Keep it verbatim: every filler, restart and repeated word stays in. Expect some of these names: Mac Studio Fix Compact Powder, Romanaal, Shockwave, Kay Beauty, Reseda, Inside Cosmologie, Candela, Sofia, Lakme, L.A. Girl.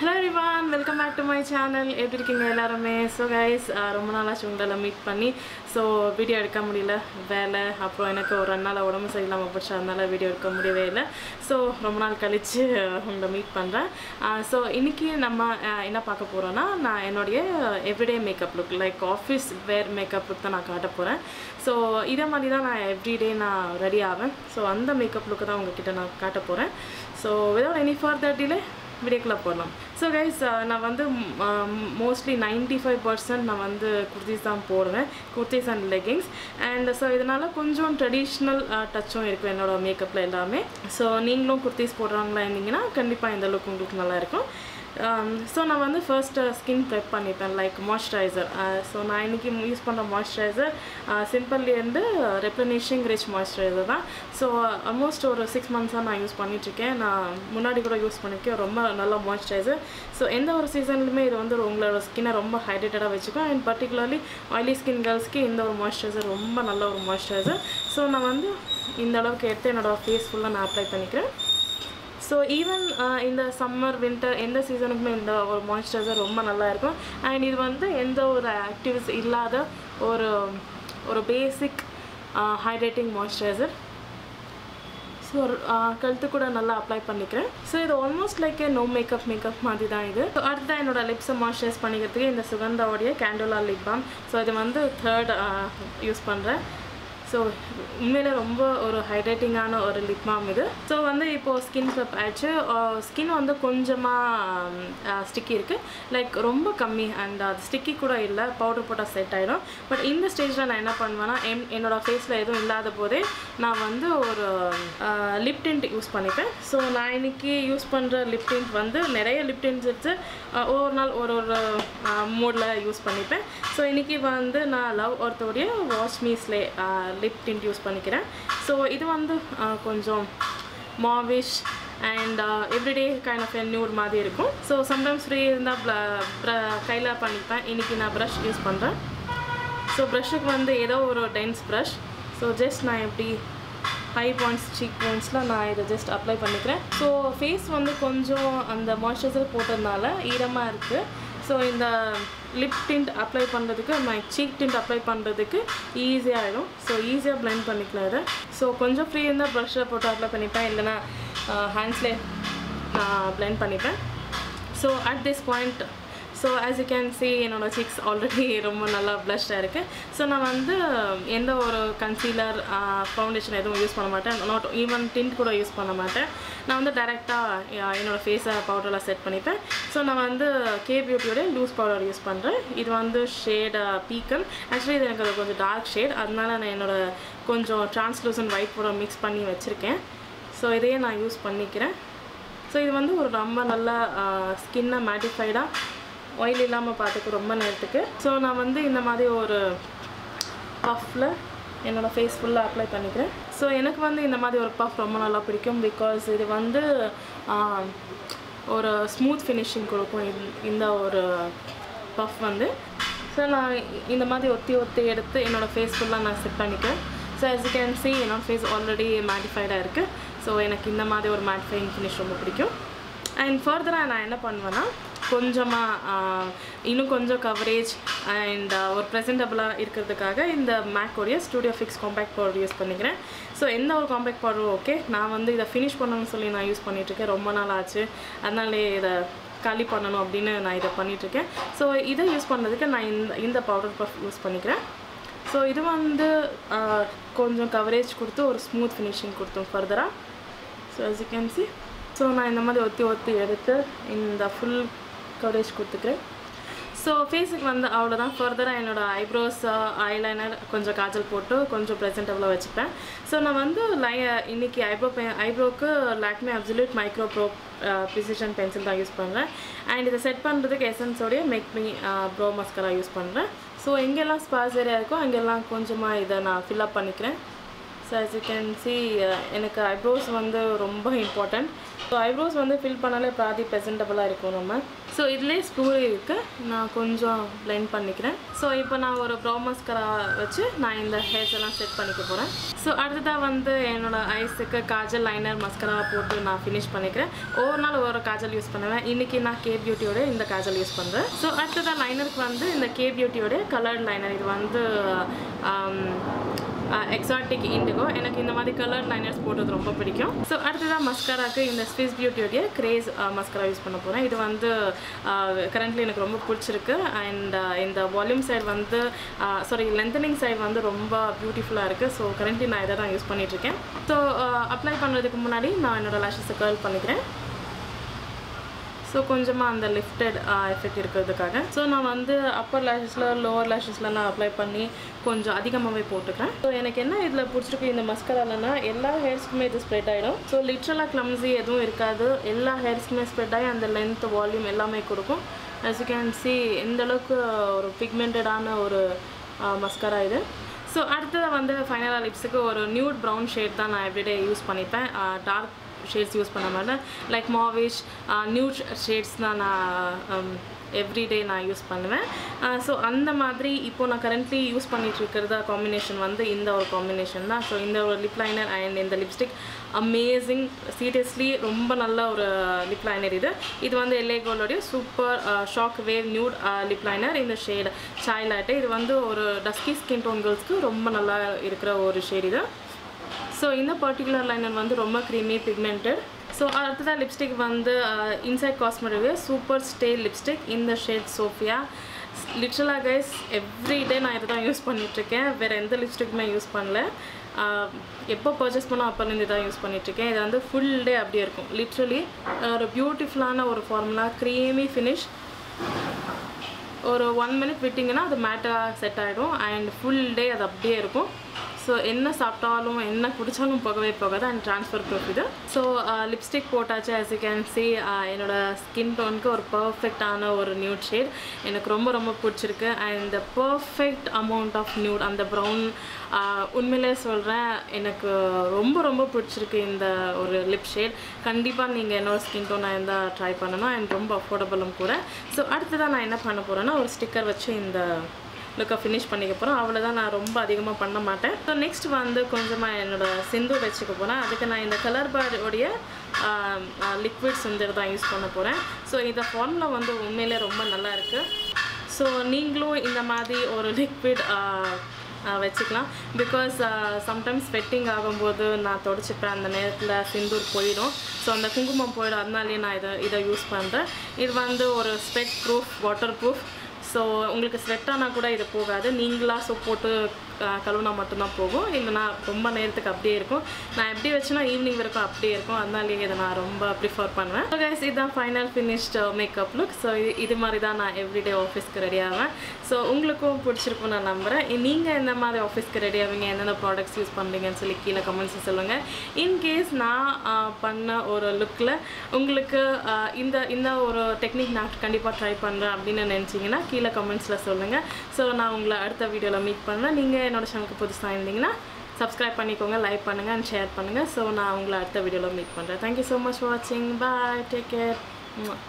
Hello everyone, welcome back to my channel. So guys, Romanaal chungala meet panni so video edukka mudiyala vela appo enakku oru annala odum seiyalama appo annala video edukka mudiyave illa so Romanaal kalichu unga meet pandra so inikku nama enna paaka porona na ennoda everyday makeup look like office wear makeup tha na kaata poren so idha mari da na everyday na ready aven so andha makeup look da unga kitta na kaata poren so without any further delay video club porlam. So guys, uh, na vandu um, mostly ninety-five percent na vandu kurtis dhaan podren, kurtis and leggings, and so idanala konjam traditional uh, touch um irukku enoda makeup la ellame. So neengalum kurtis podranga ningina kandipa indha look ungalku nalla irukum. Um, so na vandu first uh, skin prep panniten like moisturizer uh, so na inikku use pandra moisturizer uh, simple and uh, replenishing rich moisturizer da. So uh, almost over six months ah na use pannitiruken na munadi kuda use panniruken romba nalla moisturizer so endha or season lume idu vandu ungala skin ah romba hydrated ah vechukum and particularly oily skin girls ku indha or moisturizer romba nalla or moisturizer so na vandu indha alavukku edutha enoda face full ah na apply pannikiren. So even uh, in the summer, winter, in the season of men, the or moisturizer romba nalla irukum and idu vandu endha or actives illada or or basic uh, hydrating moisturizer. So kaluthu kuda nalla apply pannikiren. So idu almost like a no makeup makeup maari dhaan idu. So adutha enoda lips moisturize pannikiradhukku indha sugandha odiya Candela lip balm. So idu vandu third uh, use pandren. So உண்மையில ரொம்ப ஒரு hydrating ஆன ஒரு lip மாம் இது. So வந்து இப்போ skin பிரப் ஆச்சு. Skin வந்து கொஞ்சமா ஸ்டிக்கி இருக்கு. லைக் ரொம்ப கம்மி and அது ஸ்டிக்கி கூட இல்ல. பவுடர் போட்டா செட் ஆயிடும். பட் இந்த ஸ்டேஜ்ல நான் என்ன பண்ணுவேனா என்னோட ஃபேஸ்ல எதுவும் இல்லாத போதே நான் வந்து ஒரு லிப் டிண்ட் யூஸ் பண்ணிப்பேன். சோ நான் இன்னைக்கு யூஸ் பண்ற லிப் டிண்ட் வந்து நிறைய லிப் டிண்ட்ஸ் இருக்கு. ஒவ்வொரு நாள் ஒரு ஒரு மூட்ல யூஸ் பண்ணிப்பேன். சோ இன்னைக்கு வந்து நான் லவ் ஒருத்தோட வாஷ் மீஸ்லே lip tint use panikiren. So idu vandu konjam mauvish and uh, everyday kind of a nude maadi irukum. So sometimes free irundha kaila panipen iniki na brush use pandren. So brush ku vandu edho oru dense brush so just na epdi high points cheek bones la na idu just apply panikiren. So face vandu konjam and moisturizer potadnala irama irukku. So in the lip tint apply பண்றதுக்கு my cheek tint apply பண்றதுக்கு easy ஆயிடும். So easy blend பண்ணிக்கலாம் இத. So கொஞ்சம் free இருந்தா brush போட்டு apply பண்ணிப்பேன் இல்லனா handsல நான் blend பண்ணிப்பேன். So at this point so as you can see என்னோட cheeks already ரொம்ப நல்லா blush ஆயிருக்கு. So நான் வந்து எந்த ஒரு concealer foundation எதுவும் யூஸ் பண்ண மாட்டேன். Not even tint கூட யூஸ் பண்ண மாட்டேன். நான் வந்து டைரக்ட்டா என்னோட ஃபேஸ் பவுடர்ல செட் பண்ணிப்பேன். So நான் வந்து Kay Beauty ஓட லூஸ் பவுடர் யூஸ் பண்றேன். இது வந்து shade pecan. Actually இது எனக்கு கொஞ்சம் dark shade. அதனால நான் என்னோட கொஞ்சம் translucent white கூட mix பண்ணி வச்சிருக்கேன். So இதையே நான் யூஸ் பண்ணிக்கிறேன். So இது வந்து ஒரு ரொம்ப நல்ல skin mattified-ஆ oil இல்லாம பாத்துக்கு ரொம்ப நேரத்துக்கு. சோ நான் வந்து இந்த மாதிரி ஒரு பஃப்ல என்னோட ஃபேஸ் ஃபுல்லா அப்ளை பண்ணிக்கிறேன். சோ எனக்கு வந்து இந்த மாதிரி ஒரு பஃப் ரொம்ப நல்லா பிடிக்கும் because இது வந்து ஒரு ஸ்மூத் ஃபினிஷிங் கொடுக்கும் இந்த ஒரு பஃப் வந்து. சோ நான் இந்த மாதிரி ஒத்தி ஒத்தி எடுத்து என்னோட ஃபேஸ் ஃபுல்லா நான் செட் பண்ணிக்கிறேன். So as you can see என்னோட ஃபேஸ் ஆல்ரெடி mattified-ஆ இருக்கு. சோ எனக்கு இந்த மாதிரி ஒரு mattifying finish ரொம்ப பிடிக்கும். And further நான் என்ன பண்ணுவேனா கொஞ்சமா இன்னும் கொஞ்சம் கவரேஜ் அண்ட் ஒரு ப்ரெசென்டபிளா இருக்கிறதுக்காக இந்த Mac Studio Fix Compact Powder use பண்ணிக்கிறேன். ஸோ எந்த ஒரு காம்பேக்ட் பவுடரும் ஓகே. நான் வந்து இதை ஃபினிஷ் பண்ணணும்னு சொல்லி நான் யூஸ் பண்ணிட்டுருக்கேன். ரொம்ப நாள் ஆச்சு. அதனாலே இதை காலி பண்ணணும் அப்படின்னு நான் இதை பண்ணிட்டுருக்கேன். ஸோ இதை யூஸ் பண்ணதுக்கு நான் இந்த இந்த பவுடர் பஃப் யூஸ் பண்ணிக்கிறேன். ஸோ இது வந்து கொஞ்சம் கவரேஜ் கொடுத்து ஒரு ஸ்மூத் ஃபினிஷிங் கொடுத்தோம் ஃபர்தராக. So as you can see so நான் இந்த மாதிரி ஒத்தி ஒத்தி எடுத்து இந்த ஃபுல் கவரேஜ் கொடுத்துக்கிறேன். ஸோ ஃபேஸுக்கு வந்து அவ்வளோதான். ஃபர்தராக என்னோட ஐப்ரோஸ் ஐலைனர் கொஞ்சம் காஜல் போட்டு கொஞ்சம் ப்ரெசென்டபுளாக வச்சுப்பேன். ஸோ நான் வந்து லை இன்றைக்கி ஐப்ரோ பெ ஐப்ரோக்கு Lakme absolute micro brow precision pencil தான் யூஸ் பண்ணுறேன். அண்ட் இதை செட் பண்ணுறதுக்கு எசன்ஸோடைய make me brow mascara use பண்ணுறேன். ஸோ எங்கெல்லாம் ஸ்பாஸ் ஏரியா இருக்கோ அங்கெல்லாம் கொஞ்சமாக இதை நான் ஃபில்அப் பண்ணிக்கிறேன். So as you can see எனக்கு ஐப்ரோஸ் வந்து ரொம்ப important. So eyebrows vandu fill panale praadi presentable ah irukum nama. So idle spool irukku na konjam blend pannikiren. So ipo na oru brow mascara vechi na inda hairs ella set panikka poren. So adutha vandu enoda eyes ku kajal liner mascara potu na finish pannikiren. Overall oru kajal use pannuven. Inniki na Kay Beauty oda inda kajal use pandren. So adutha liner ku vandu inda Kay Beauty oda colored liner idu vandu um Uh, exotic indigo enak indha mari color liners potradhu romba pidikum. So adutha mascara ku indha Swiss Beauty oda craze uh, mascara use panna poren. Idu vandu uh, currently enak romba pudichirukku and uh, in the volume side vandu uh, sorry lengthening side vandu romba beautiful ah irukku. So currently na idha dhaan use pannitiruken. So uh, apply pannradhukku munadi na enoda lashes curl pannikiren. So konjama and lifted uh, effect irukkuradhukaga so na vandu upper lashes la lower lashes la na apply panni konjam adhigamave potukken. So enak enna idla pudichirukku indha mascara la na ella hairs kume idu spread aidum. So literally clumsy edhum irukadu, ella hairs kume spread aay and the length volume ellame kudukum. As you can see indha alukku oru pigmented ana oru mascara idu. So adutha vandu final lips ku oru nude brown shade da na everyday use panipen. uh, dark shades use panna like mauvish uh, nude shades na um, every day na use pannuven. uh, so andha madri ipo na currently use pannitirukkirada combination vandu indha or combination na. So indha or lip liner and indha lipstick amazing, seriously romba nalla or lip liner idu. Idu vandu L A Girl oda super uh, shock wave nude uh, lip liner in the shade chai latte. Idu vandu or dusky skin tone girls ku romba nalla irukra or shade idu. So in the particular liner vandu romba creamy pigmented. So adutha lipstick vandu uh, Inside Cosmologie super stay lipstick in the shade Sophia. Literally guys every day na idha use pannitirukken, vera endha lipstick me use pannala. Eppo purchase panna appo indha use pannitirukken. Idu vandu full day abdi irukum. Literally oru beautiful ana oru formula creamy finish. Oru one minute wittingna adu matte set aidum and full day adu abdi irukum. So enna saaptaalum enna kudichaalum pogave pogada and transfer pogida. So uh, lipstick potacha as you can see enoda uh, skin tone ku or perfect ana or nude shade enakku romba romba pidichirukku and the perfect amount of nude and the brown unmele solra enakku romba romba pidichirukku inda or lip shade kandipa neenga enoda skin tone ayanda try pannana and romba affordable um kuda. So adutha na enna panna porana or sticker vechi inda look finish பண்ணிக்க போறோம். அவளதான் நான் ரொம்ப அதிகமா பண்ண மாட்டேன். So next வந்து கொஞ்சமா என்னோட சிந்து வெச்சுக்க போறேன். அதுக்கு நான் இந்த கலர் பார் உடைய லிக்விட் சிந்து தான் யூஸ் பண்ண போறேன். சோ இந்த ஃபார்முலா வந்து உண்மையிலே ரொம்ப நல்லா இருக்கு. சோ நீங்களும் இந்த மாதிரி ஒரு லிக்விட் வச்சுக்கலாம். பிகாஸ் சம்டைம்ஸ் ஸ்வெட்டிங் ஆகும்போது நான் தொடச்சிப்பேன், அந்த நேரத்தில் சிந்தூர் போயிடும். ஸோ அந்த குங்குமம் போயிடும், அதனாலே நான் இதை இதை யூஸ் பண்ணுறேன். இது வந்து ஒரு sweat proof, water proof. So உங்களுக்கு ஸ்வெட் ஆனால் கூட இது போகாது, நீங்களாக சோப் போட்டு கழுவுனா மட்டும்தான் போகும். இல்லைனா ரொம்ப நேரத்துக்கு அப்படியே இருக்கும். நான் எப்படி வச்சுன்னா ஈவினிங் வரைக்கும் அப்படியே இருக்கும், அதனாலேயே இதை நான் ரொம்ப ப்ரிஃபர் பண்ணுவேன். ஸோ கைஸ் இதுதான் final finished makeup look. So இது இது மாதிரி தான் நான் எவ்ரிடே ஆஃபீஸ்க்கு ரெடி ஆவேன். ஸோ உங்களுக்கும் பிடிச்சிருக்கும் நான் நம்புகிறேன். நீங்கள் எந்த மாதிரி ஆஃபீஸ்க்கு ரெடி ஆவீங்க, என்னென்ன ப்ராடக்ட்ஸ் யூஸ் பண்ணுறீங்கன்னு சொல்லி கீழே கமெண்ட்ஸில் சொல்லுங்கள். இன்கேஸ் நான் பண்ண ஒரு லுக்கில் உங்களுக்கு இந்த இந்த ஒரு டெக்னிக் நான் கண்டிப்பாக ட்ரை பண்ணுறேன் அப்படின்னு நினச்சிங்கன்னா கீழே கமெண்ட்ஸில் சொல்லுங்கள். ஸோ நான் உங்களை அடுத்த வீடியோவில் மீட் பண்ணுறேன். நீங்கள் என்னோட சேனலுக்கு புதுசாக இருந்தீங்கன்னா சப்ஸ்கிரைப் பண்ணிக்கோங்க, லைக் பண்ணுங்கள் அண்ட் ஷேர் பண்ணுங்கள். ஸோ நான் உங்களை அடுத்த வீடியோவில் மீட் பண்ணுறேன். தேங்க்யூ ஸோ மச் ஃபார் வாட்சிங். Bye, take care.